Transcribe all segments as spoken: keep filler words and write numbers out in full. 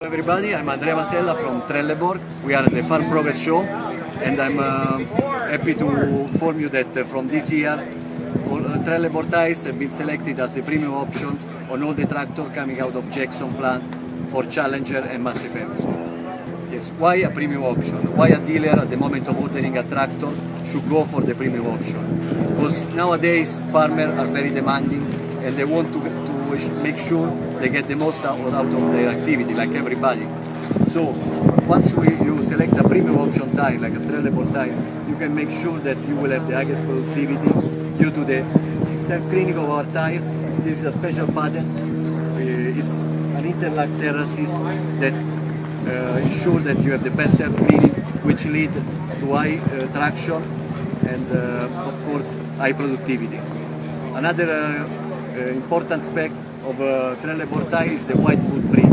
Hello everybody, I'm Andrea Masella from Trelleborg. We are at the Farm Progress Show and I'm uh, happy to inform you that uh, from this year all, uh, Trelleborg tires have been selected as the premium option on all the tractors coming out of Jackson plant for Challenger and Massey Ferguson. Yes, why a premium option? Why a dealer at the moment of ordering a tractor should go for the premium option? Because nowadays farmers are very demanding and they want to get make sure they get the most out of their activity, like everybody. So once we, you select a premium option tire, like a Trelleborg tire, you can make sure that you will have the highest productivity due to the self-cleaning of our tires. This is a special pattern. Uh, it's an interlock terraces that uh, ensure that you have the best self-cleaning, which lead to high uh, traction and, uh, of course, high productivity. Another uh, Uh, important aspect of uh, Trelleborg tire is the white footprint,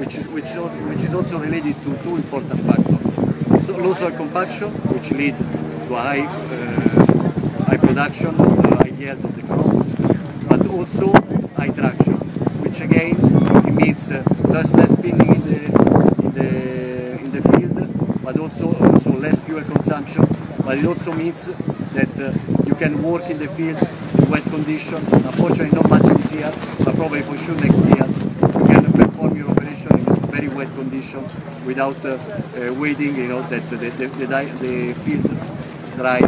which, which, which is also related to two important factors. So low soil compaction, which lead to high, uh, high production, uh, high yield of the crops, but also high traction, which again it means uh, less, less spinning in the, in, the, in the field, but also, also less fuel consumption, but it also means that uh, you can work in the field wet condition. Unfortunately not much this year, but probably for sure next year you can perform your operation in a very wet condition without uh, uh, waiting, you know, that the, the, the, the field dry